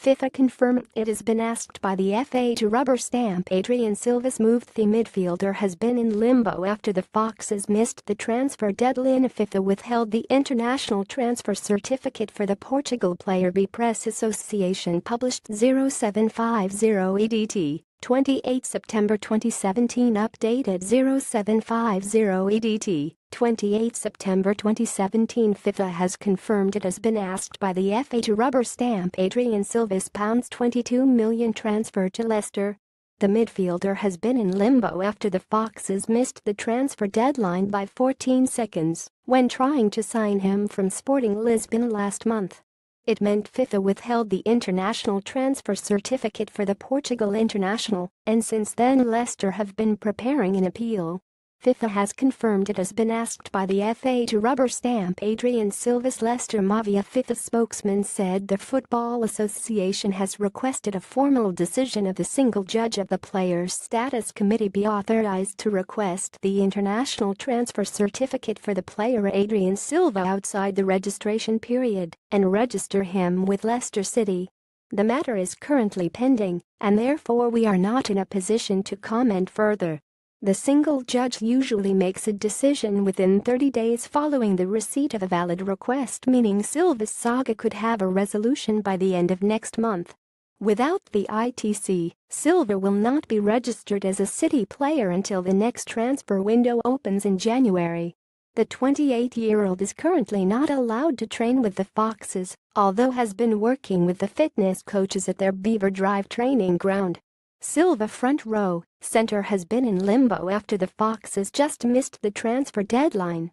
FIFA confirmed it has been asked by the FA to rubber stamp Adrien Silva's move. The midfielder has been in limbo after the Foxes missed the transfer deadline. FIFA withheld the international transfer certificate for the Portugal player. B Press Association published 0750EDT 28 September 2017 updated 0750EDT 28 September 2017. FIFA has confirmed it has been asked by the FA to rubber stamp Adrien Silva's £22 million transfer to Leicester. The midfielder has been in limbo after the Foxes missed the transfer deadline by 14 seconds when trying to sign him from Sporting Lisbon last month. It meant FIFA withheld the international transfer certificate for the Portugal international, and since then Leicester have been preparing an appeal. FIFA has confirmed it has been asked by the FA to rubber stamp Adrien Silva's Leicester Mafia. FIFA spokesman said the Football Association has requested a formal decision of the single judge of the Players' Status Committee be authorized to request the international transfer certificate for the player Adrien Silva outside the registration period and register him with Leicester City. The matter is currently pending, and therefore we are not in a position to comment further. The single judge usually makes a decision within 30 days following the receipt of a valid request, meaning Silva's saga could have a resolution by the end of next month. Without the ITC, Silva will not be registered as a City player until the next transfer window opens in January. The 28-year-old is currently not allowed to train with the Foxes, although has been working with the fitness coaches at their Beaver Drive training ground. Silva front row, centre has been in limbo after the Foxes just missed the transfer deadline